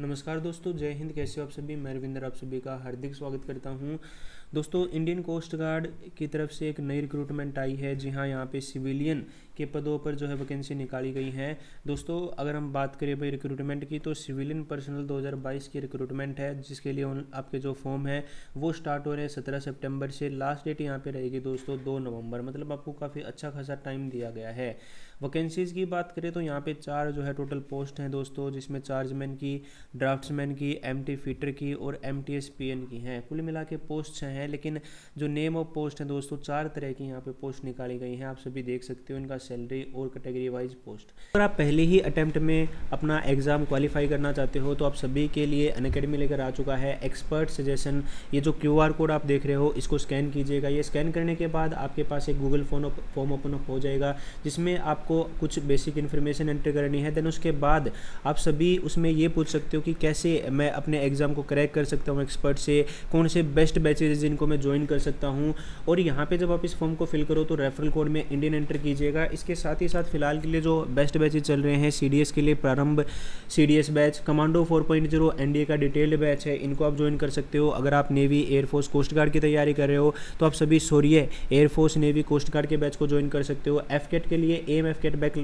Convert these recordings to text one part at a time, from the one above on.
नमस्कार दोस्तों, जय हिंद। कैसे हो आप सभी? मैं रविंदर, आप सभी का हार्दिक स्वागत करता हूं। दोस्तों, इंडियन कोस्ट गार्ड की तरफ से एक नई रिक्रूटमेंट आई है। जी हाँ, यहाँ पे सिविलियन के पदों पर जो है वैकेंसी निकाली गई है। दोस्तों, अगर हम बात करें भाई रिक्रूटमेंट की, तो सिविलियन पर्सनल 2022 की रिक्रूटमेंट है, जिसके लिए आपके जो फॉर्म है वो स्टार्ट हो रहे हैं 17 सितंबर से। लास्ट डेट यहाँ पे रहेगी दोस्तों 2 नवंबर, मतलब आपको काफ़ी अच्छा खासा टाइम दिया गया है। वैकेंसीज़ की बात करें तो यहाँ पे 4 जो है टोटल पोस्ट हैं दोस्तों, जिसमें चार्जमैन की, ड्राफ्ट्समैन की, एमटी फीटर की और एमटीएस पीएन की हैं। कुल मिला के पोस्ट हैं, लेकिन जो नेम ऑफ पोस्ट हैं दोस्तों 4 तरह की यहाँ पे पोस्ट निकाली गई हैं। आप सभी देख सकते हो इनका सैलरी और कैटेगरी वाइज पोस्ट। अगर आप पहले ही अटैम्प्ट में अपना एग्ज़ाम क्वालिफाई करना चाहते हो तो आप सभी के लिए अनअकैडमी लेकर आ चुका है एक्सपर्ट सजेशन। ये जो QR कोड आप देख रहे हो, इसको स्कैन कीजिएगा। ये स्कैन करने के बाद आपके पास एक गूगल फॉर्म ओपन हो जाएगा, जिसमें आपको कुछ बेसिक इन्फॉर्मेशन एंटर करनी है। देन उसके बाद आप सभी उसमें ये पूछ सकते हो कि कैसे मैं अपने एग्ज़ाम को क्रैक कर सकता हूँ एक्सपर्ट से, कौन से बेस्ट बैचेज जिनको मैं ज्वाइन कर सकता हूँ। और यहाँ पे जब आप इस फॉर्म को फिल करो तो रेफरल कोड में इंडियन एंटर कीजिएगा। इसके साथ ही साथ फिलहाल के लिए जो बेस्ट बैचेज चल रहे हैं, CDS के लिए प्रारंभ CDS बैच, कमांडो 4.0 NDA का डिटेल्ड बैच है, इनको आप ज्वाइन कर सकते हो। अगर आप नेवी, एयरफोर्स, कोस्ट गार्ड की तैयारी कर रहे हो तो आप सभी sorry air force, navy, coast guard के बैच को ज्वाइन कर सकते हो। FCAT के लिए AMFKAT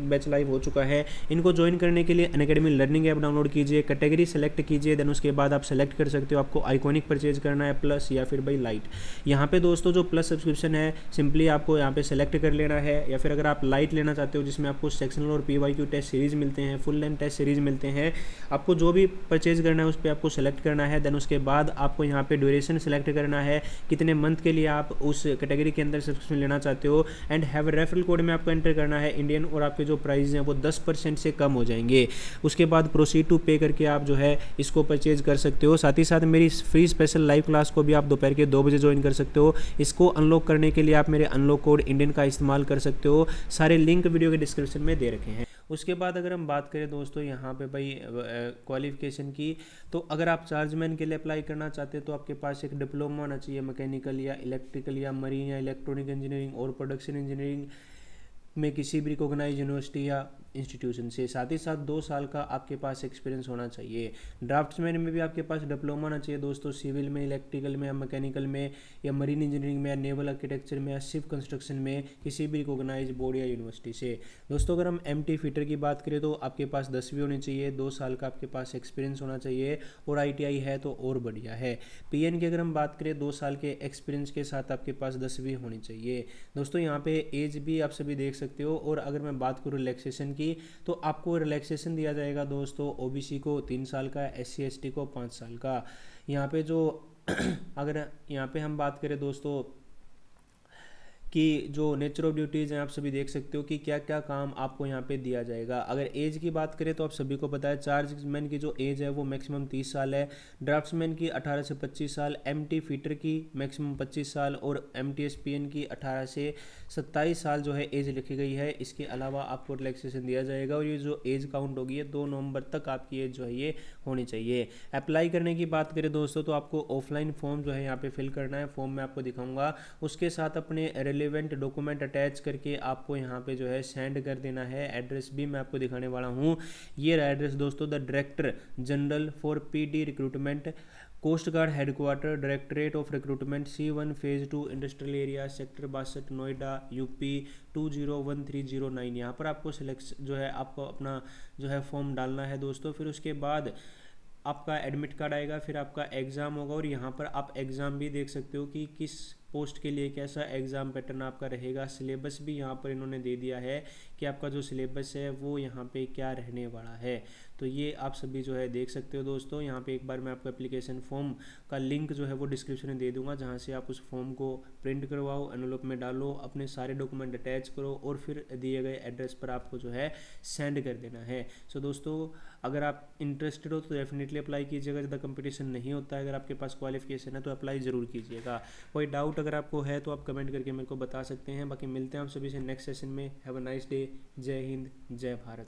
बैच लाइव हो चुका है। इनको ज्वाइन करने के लिए अनअकैडमी लर्निंग ऐप डाउनलोड कीजिए, कैटेगरी सेलेक्ट कीजिए, देन उसके बाद आप सेलेक्ट कर सकते हो आपको आइकॉनिक परचेज करना है प्लस या फिर भाई लाइट। यहाँ पे दोस्तों जो प्लस सब्सक्रिप्शन है सिंपली आपको यहाँ पे सेलेक्ट कर लेना है, या फिर अगर आप लाइट लेना चाहते हो जिसमें आपको सेक्शनल और PYQ टेस्ट सीरीज मिलते हैं, फुल लेंथ टेस्ट सीरीज मिलते हैं, आपको जो भी परचेज करना है उस पर आपको सेलेक्ट करना है। देन उसके बाद आपको यहाँ पे ड्यूरेशन सेलेक्ट करना है, कितने मंथ के लिए आप उस कैटेगरी के अंदर सब्सक्रिप्शन लेना चाहते हो, एंड हैव रेफरल कोड में आपको एंटर करना है इंडियन, और आपके जो प्राइस हैं वो 10% से कम हो जाएंगे। उसके बाद प्रोसीड टू पे करके आप जो है इसको परचेज कर सकते हो। साथ ही साथ मेरी फ्री स्पेशल लाइव क्लास को भी आप दोपहर के 2 बजे ज्वाइन कर सकते हो। इसको अनलॉक करने के लिए आप मेरे अनलॉक कोड इंडियन का इस्तेमाल कर सकते हो। सारे लिंक वीडियो के डिस्क्रिप्शन में दे रखे हैं। उसके बाद अगर हम बात करें दोस्तों यहाँ पे भाई क्वालिफिकेशन की, तो अगर आप चार्जमैन के लिए अप्लाई करना चाहते हो तो आपके पास एक डिप्लोमा होना चाहिए मैकेनिकल या इलेक्ट्रिकल या मरीन या इलेक्ट्रॉनिक इंजीनियरिंग और प्रोडक्शन इंजीनियरिंग में किसी भी रिकॉग्नाइज यूनिवर्सिटी या इंस्टीट्यूशन से। साथ ही साथ 2 साल का आपके पास एक्सपीरियंस होना चाहिए। ड्राफ्ट्समैन में भी आपके पास डिप्लोमा होना चाहिए दोस्तों, सिविल में, इलेक्ट्रिकल में या मैकेनिकल में या मरीन इंजीनियरिंग में या नेवल आर्किटेक्चर में या शिप कंस्ट्रक्शन में किसी भी रिकॉग्नाइज बोर्ड या यूनिवर्सिटी से। दोस्तों, अगर हम MT फीटर की बात करें तो आपके पास 10वीं होनी चाहिए, 2 साल का आपके पास एक्सपीरियंस होना चाहिए, और ITI है तो और बढ़िया है। PN की अगर हम बात करें 2 साल के एक्सपीरियंस के साथ आपके पास 10वीं होनी चाहिए। दोस्तों, यहाँ पे एज भी आप सभी देख सकते हो। और अगर मैं बात करूँ रिलैक्सेशन की, तो आपको रिलैक्सेशन दिया जाएगा दोस्तों OBC को 3 साल का, SC ST को 5 साल का। यहाँ पे जो अगर यहाँ पे हम बात करें दोस्तों कि जो नेचर ऑफ ड्यूटीज़ हैं, आप सभी देख सकते हो कि क्या क्या काम आपको यहाँ पे दिया जाएगा। अगर एज की बात करें तो आप सभी को पता है चार्जमैन की जो एज है वो मैक्सिमम 30 साल है, ड्राफ्ट्समैन की 18 से 25 साल, MT फीटर की मैक्सिमम 25 साल और MTS PN की 18 से 27 साल जो है एज लिखी गई है। इसके अलावा आपको रिलैक्सेशन दिया जाएगा, और ये जो एज काउंट होगी 2 नवंबर तक आपकी एज जो है ये होनी चाहिए। अप्लाई करने की बात करें दोस्तों तो आपको ऑफलाइन फॉर्म जो है यहाँ पर फिल करना है, फॉर्म मैं आपको दिखाऊँगा। उसके साथ अपने रिलेवेंट डॉक्यूमेंट अटैच करके आपको यहाँ पे जो है सेंड कर देना है। एड्रेस भी मैं आपको दिखाने वाला हूँ। ये रहा एड्रेस दोस्तों, the director general for PD recruitment, coast guard headquarter, directorate of recruitment, C1 phase 2, industrial area, sector 62, Noida, UP 201309। यहाँ पर आपको सिलेक्ट जो है आपको अपना जो है फॉर्म डालना है दोस्तों। फिर उसके बाद आपका एडमिट कार्ड आएगा, फिर आपका एग्ज़ाम होगा, और यहाँ पर आप एग्ज़ाम भी देख सकते हो कि किस पोस्ट के लिए कैसा एग्ज़ाम पैटर्न आपका रहेगा। सिलेबस भी यहाँ पर इन्होंने दे दिया है कि आपका जो सिलेबस है वो यहाँ पे क्या रहने वाला है, तो ये आप सभी जो है देख सकते हो दोस्तों। यहाँ पे एक बार मैं आपको एप्लीकेशन फॉर्म का लिंक जो है वो डिस्क्रिप्शन में दे दूंगा, जहाँ से आप उस फॉर्म को प्रिंट करवाओ, एनवलप में डालो, अपने सारे डॉक्यूमेंट अटैच करो, और फिर दिए गए एड्रेस पर आपको जो है सेंड कर देना है। सो दोस्तों, अगर आप इंटरेस्टेड हो तो डेफिनेटली अप्लाई कीजिएगा, ज़्यादा कंपटीशन नहीं होता है। अगर आपके पास क्वालिफिकेशन है तो अप्लाई ज़रूर कीजिएगा। कोई डाउट अगर आपको है तो आप कमेंट करके मेरे को बता सकते हैं। बाकी मिलते हैं आप सभी से नेक्स्ट सेशन में। Have a nice day. जय हिंद, जय भारत।